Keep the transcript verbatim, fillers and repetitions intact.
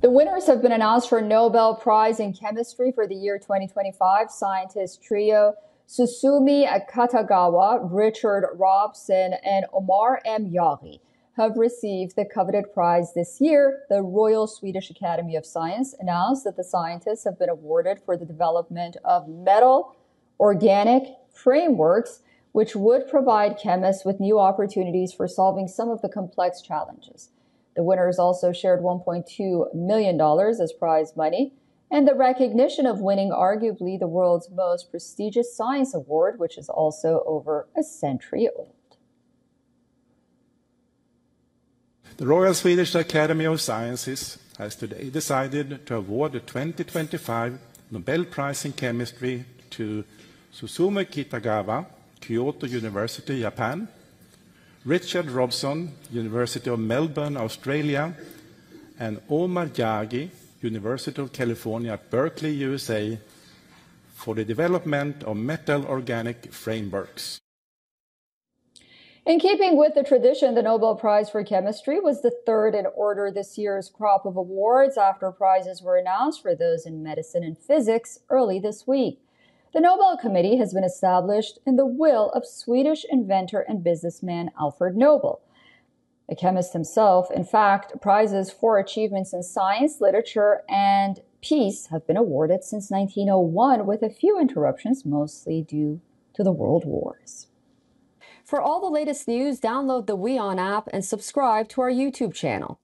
The winners have been announced for Nobel Prize in Chemistry for the year twenty twenty-five. Scientist trio Susumu Kitagawa, Richard Robson, and Omar M. Yaghi have received the coveted prize this year. The Royal Swedish Academy of Sciences announced that the scientists have been awarded for the development of metal organic frameworks, which would provide chemists with new opportunities for solving some of the complex challenges. The winners also shared one point two million dollars as prize money, and the recognition of winning arguably the world's most prestigious science award, which is also over a century old. The Royal Swedish Academy of Sciences has today decided to award the twenty twenty-five Nobel Prize in Chemistry to Susumu Kitagawa, Kyoto University, Japan, Richard Robson, University of Melbourne, Australia, and Omar Yaghi, University of California at Berkeley, U S A, for the development of metal organic frameworks. In keeping with the tradition, the Nobel Prize for Chemistry was the third in order this year's crop of awards after prizes were announced for those in medicine and physics early this week. The Nobel Committee has been established in the will of Swedish inventor and businessman Alfred Nobel, a chemist himself. In fact, prizes for achievements in science, literature, and peace have been awarded since nineteen oh one, with a few interruptions, mostly due to the world wars. For all the latest news, download the WION app and subscribe to our YouTube channel.